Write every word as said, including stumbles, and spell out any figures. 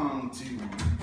respond to